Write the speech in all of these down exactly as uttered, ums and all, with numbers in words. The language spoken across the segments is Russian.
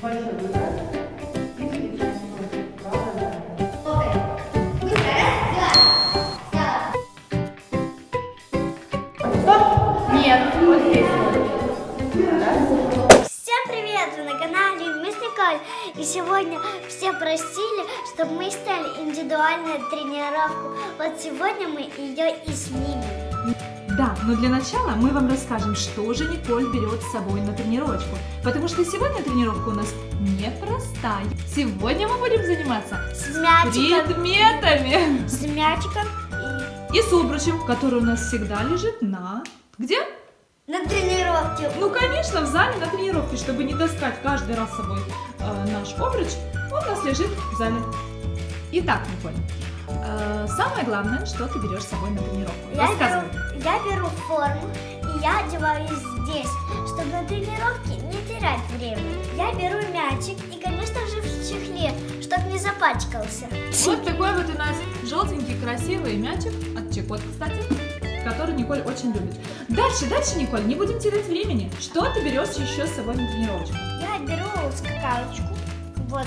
большой удар. И сегодня все просили, чтобы мы сделали индивидуальную тренировку. Вот сегодня мы ее и снимем. Да, но для начала мы вам расскажем, что же Николь берет с собой на тренировочку. Потому что сегодня тренировка у нас непростая. Сегодня мы будем заниматься с мячиком, предметами. С мячиком и... и с обручем, который у нас всегда лежит на... Где? На тренировке. Ну, конечно, в зале на тренировке, чтобы не таскать каждый раз с собой э, наш обруч, он у нас лежит в зале. Итак, Николь, э, самое главное, что ты берешь с собой на тренировку. Я беру, я беру форму и я одеваюсь здесь, чтобы на тренировке не терять время. Я беру мячик и, конечно же, в чехле, чтобы не запачкался. Вот такой вот у нас желтенький красивый мячик от Чикот, кстати, который Николь очень любит. Дальше, дальше, Николь, не будем терять времени. Что ты берешь еще с собой на тренировочку? Я беру скакалочку. Вот,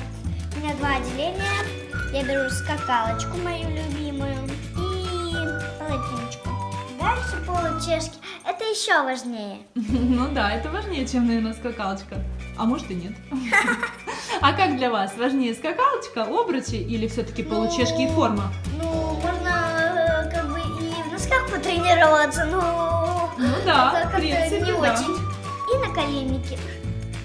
у меня два отделения. Я беру скакалочку, мою любимую, и полотенечку. Дальше полутешки. Это еще важнее. Ну да, это важнее, чем, наверное, скакалочка. А может и нет. А как для вас? Важнее скакалочка, обручи или все-таки полутешки и форма? Тренироваться, но ну, да, как-то не да. очень. И наколенники.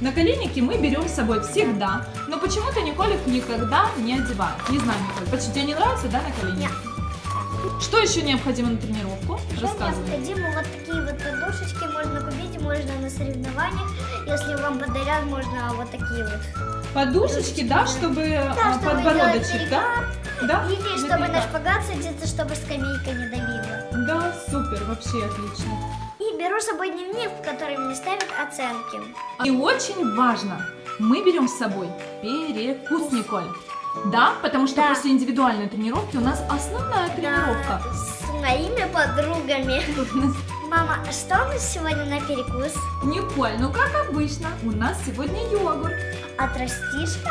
Наколенники мы берем с собой всегда, но почему-то Николь их никогда не одевает. Не знаю, Николь, почему тебе не нравятся, да, наколенники? Нет. Что еще необходимо на тренировку? Рассказывай. Необходимо вот такие вот подушечки, можно купить, можно на соревнованиях. Если вам подарят, можно вот такие вот. Подушечки, подушечки да, да, чтобы да, подбородочек, да? Да? Или на чтобы наш шпагат садится, чтобы скамейка не давила. Да, супер, вообще отлично. И беру с собой дневник, в который мне ставят оценки. И очень важно, мы берем с собой перекус, Николь. Да, потому что да. после индивидуальной тренировки у нас основная тренировка. Да, с моими подругами. Мама, а что у нас сегодня на перекус? Николь, ну как обычно, у нас сегодня йогурт. От Растишка?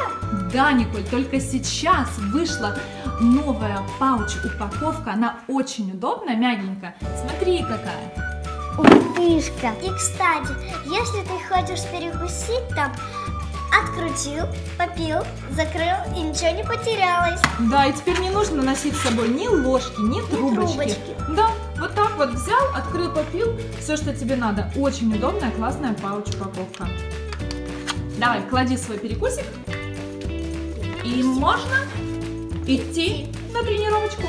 Да, Николь, только сейчас вышла новая пауч-упаковка. Она очень удобная, мягенькая. Смотри, какая. Ух тышка. И, кстати, если ты хочешь перекусить, там открутил, попил, закрыл и ничего не потерялось. Да, и теперь не нужно носить с собой ни ложки, ни трубочки. Ни трубочки. Да. Вот так вот взял, открыл, попил, все, что тебе надо. Очень удобная, классная пауч-упаковка. Давай, клади свой перекусик. И можно идти на тренировочку.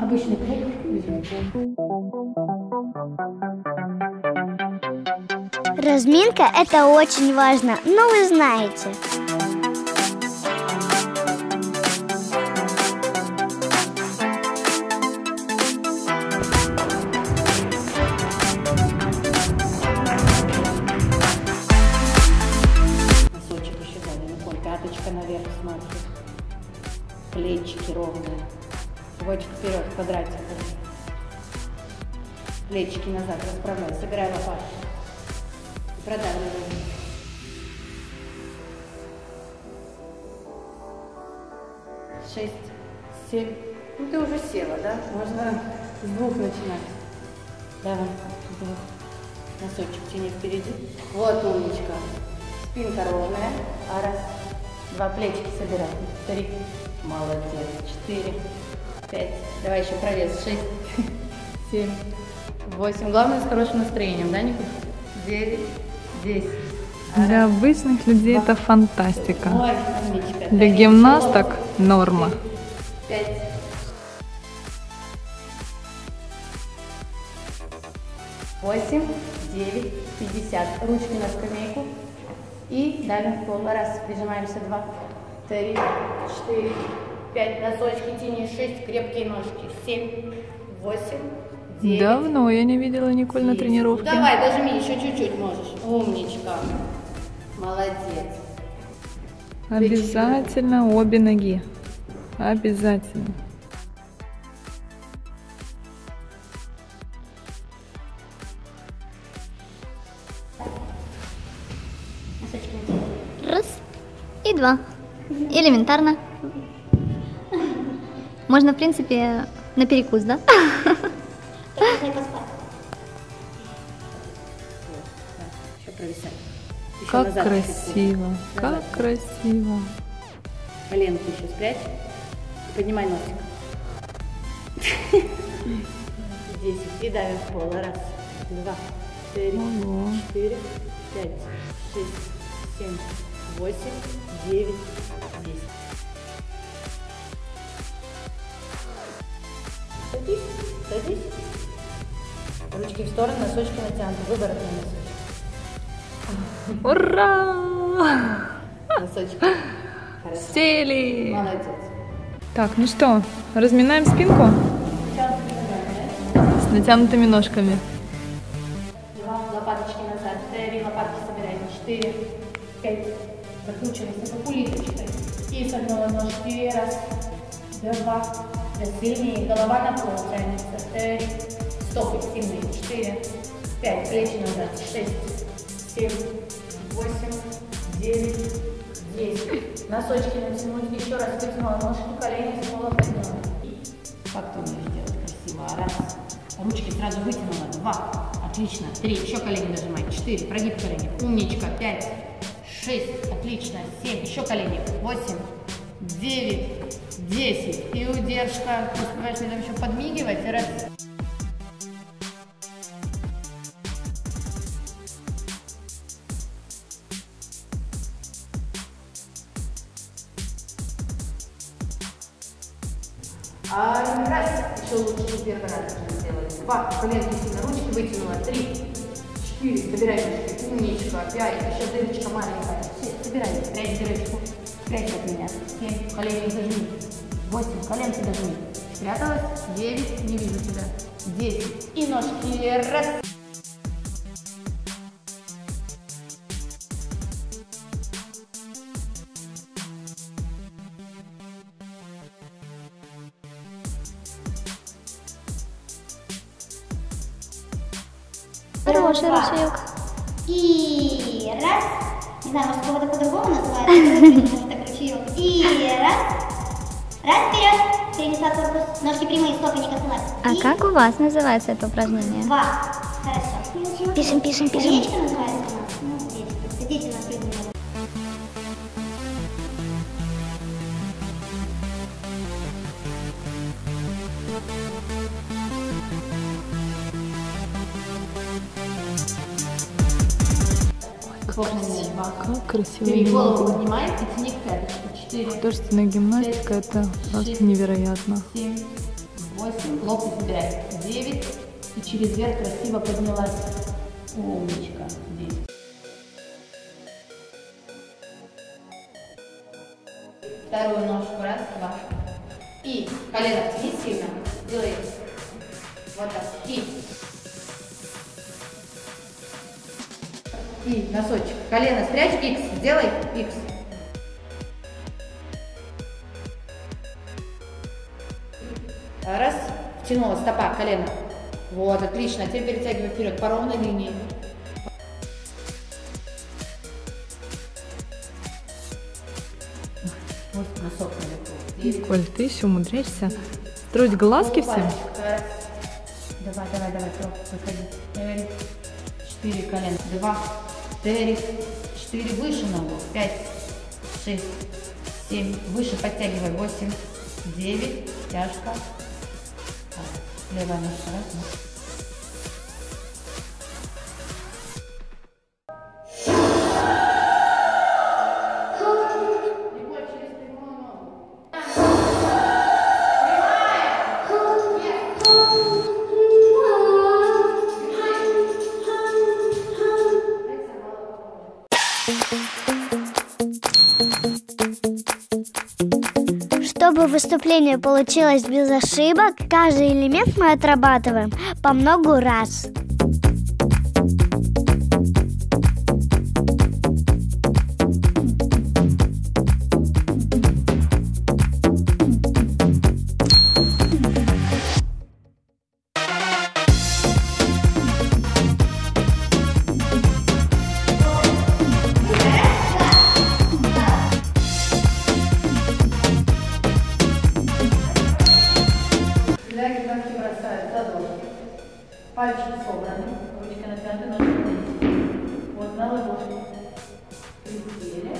Обычный крик. Разминка – это очень важно, но вы знаете. Наверх, смотри. Плечики ровные. Животик вперед, квадратик. Плечики назад расправляй. Сыграй лопатки. И продавливай. Шесть, семь. Ну ты уже села, да? Можно с двух начинать. Давай, двух. Носочек тяни впереди. Вот умничка. Спинка ровная. А раз. Два, плечики собираем. Три. Молодец. Четыре. Пять. Давай еще пролез. Шесть. Семь. Восемь. Главное с хорошим настроением, да, Николь? Девять. Десять. Для обычных людей это фантастика. Для гимнасток норма. Пять. Восемь. Девять. Пятьдесят. Ручки на скамейку. И давим в пол. Раз. Прижимаемся. Два, три, четыре, пять. Носочки тяни. Шесть. Крепкие ножки. Семь, восемь, девять. Давно я не видела Николь на тренировке. Давай, дожми. Еще чуть-чуть можешь. Умничка. Молодец. Обязательно обе ноги. Обязательно. и два. Элементарно. Можно, в принципе, на перекус, да? Как красиво, как красиво. Коленки еще спрячь. Поднимай носик. Здесь и давим в пол. Раз, два, три, четыре, пять, шесть, семь, восемь, девять, десять. Садись, садись. Ручки в сторону, носочки натянуты. Выворот на носочки. Ура! Носочки. Хорошо. Сели. Молодец. Так, ну что, разминаем спинку? С натянутыми ножками. Два, лопаточки назад. Три лопатки собираем. Четыре, пять. Закручиваемся по пулиточкой. И с одной ножки. Раз, два. Сильнее. Голова на пол тянется. Три. Стопы сильные. Четыре, пять. Плечи назад. Шесть, семь, восемь, девять, десять. Носочки натянуть, еще раз вытянула ножки, колени снова подняла. Как ты умеешь делать красиво? Раз. Ручки сразу вытянула. Два. Отлично. Три. Еще колени нажимай. Четыре. Прогиб колени. Умничка. Пять. Шесть. Отлично. Семь. Еще колени. Восемь. Девять. Десять. И удержка. Успеваешь ли там еще подмигивать? Раз. Раз, еще лучше, чем первый раз нужно сделать. Два, коленки сильно, ручки вытянула. Три, четыре, собирай ручки. Умничка, пять, еще дырочка маленькая. Шесть, собирай, прячь дырочку. Прячь от меня. Семь, коленки зажми. Восемь, коленки зажми. Спряталась. Девять, не вижу тебя. Десять. И ножки. Раз. Хороший ручеек. И раз. Не знаю, может, кого-то по-другому называют. Так, ручеек. И раз. Раз, вперед. Перенесла корпус. Ножки прямые, стопы не касаются. А как у вас называется это упражнение? Два. Хорошо. Пишем, пишем, пишем. Речка называется у нас. Ну, здесь. Здесь у нас придумали. Как красиво. Бери голову, поднимай и тяни к пяточке. Художественная гимнастика, пять, это просто шесть, невероятно. семь, восемь, локти собирай. девять, и через верх красиво поднялась. Умничка. десять. Вторую ножку, раз, два. И колено тяни сильно. Делай вот так. И. И носочек. Колено спрячь. Икс. Сделай. Икс. Раз. Втянула. Стопа. Колено. Вот. Отлично. Теперь перетягивай вперед по ровной линии. Носок наверху. Николь, ты еще умудряешься строить глазки всем? Давай, давай, давай. Выходи. Четыре колена. Два. Три, четыре, выше ногу, пять, шесть, семь, выше подтягивай, восемь, девять, тяжко, так, левая ножка, раз, Николь, через прямую ногу, прямая, чтобы выступление получилось без ошибок, каждый элемент мы отрабатываем по многу раз. Пальчики собраны, ручка натянута на ладонь. Вот на ладонь. Присели.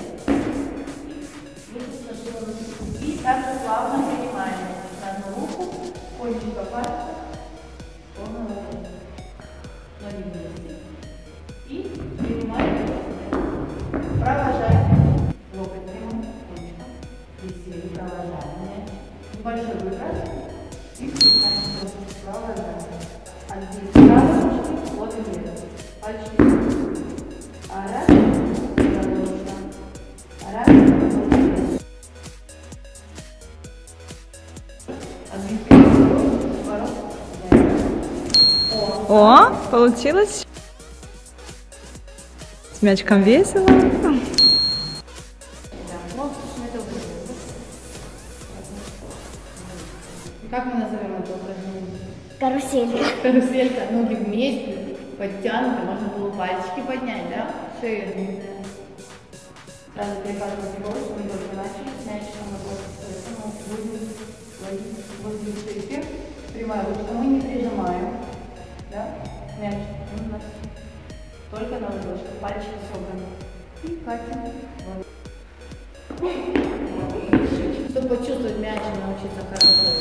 И так же плавно принимаем на одну руку, кончика пальца, то на ладонь. Ловим вместе. И принимаем. Провожаем. Локоть прямым, кончиком. Присели, провожаем. Небольшой выброс. И принимаем. Провожаем. Один, два, ручки, вот и вверх. Пальчики. Раз, продолжно. Раз, продолжно. Один, вперед, ворот, вверх. О, получилось. С мячком весело. Как мы назовем это упражнение? Каруселька. Каруселька. Ноги вместе, подтянуты, можно было пальчики поднять, да? Шею. Сразу перекатывать его, чтобы только начали, мячиком работать. Поэтому будем ловить возле шеи. Прямая ручка. Мы не прижимаем, да? Мяч у нас только на ладошке. Пальчики собраны. И катим. Чтобы почувствовать мяч и научиться хорошо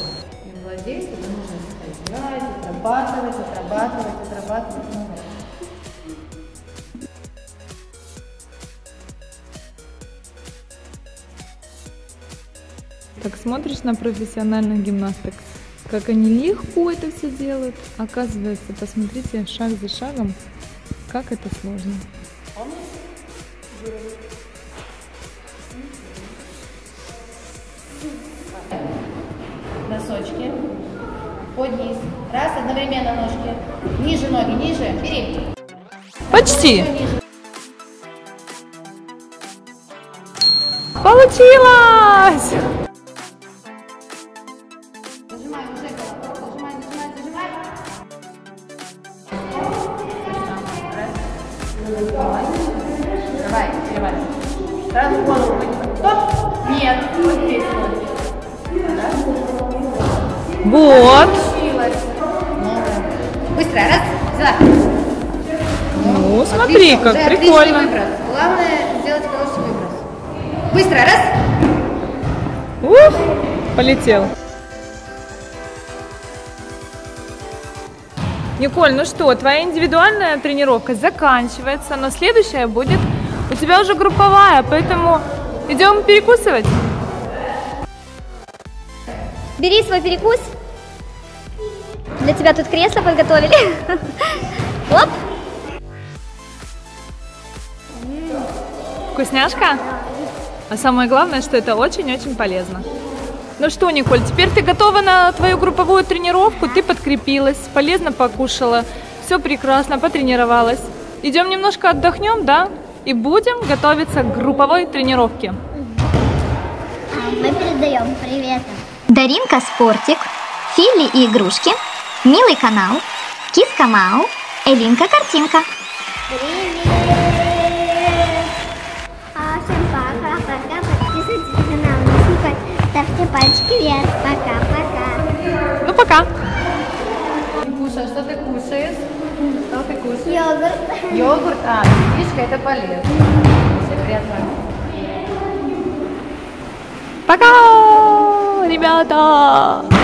им владеть, это нужно играть, отрабатывать, отрабатывать, отрабатывать. Так смотришь на профессиональных гимнасток, как они легко это все делают. Оказывается, посмотрите шаг за шагом, как это сложно. Носочки под низ. Раз, одновременно ножки. Ниже ноги, ниже. Бери. Почти. Получилось! Зажимай, уже голову. Зажимай, зажимай, зажимай. Раз. Давай. Давай, давай. Сразу голову вытянуть. Стоп! Нет, вот здесь вот. Вот. Быстро, раз, взяла. Ну, смотри, как прикольно. Главное сделать хороший выброс. Быстро, раз. Ух, полетел. Николь, ну что, твоя индивидуальная тренировка заканчивается, но следующая будет у тебя уже групповая, поэтому идем перекусывать. Бери свой перекус. Для тебя тут кресло подготовили. Оп. Вкусняшка? А самое главное, что это очень-очень полезно. Ну что, Николь, теперь ты готова на твою групповую тренировку. Ты подкрепилась, полезно покушала. Все прекрасно, потренировалась. Идем немножко отдохнем, да? И будем готовиться к групповой тренировке. Мы передаем привет. Даринка Спортик, Филли и игрушки, Милый канал, Киска Мау, Элинка Картинка. Привет! А всем пока-пока, подписывайтесь на канал, ставьте пальчики вверх, пока-пока. Ну пока! Куша, что ты кушаешь? Что ты кушаешь? Йогурт. Йогурт, а, фишка, это полезно. Всем приятного. Пока! Ребята!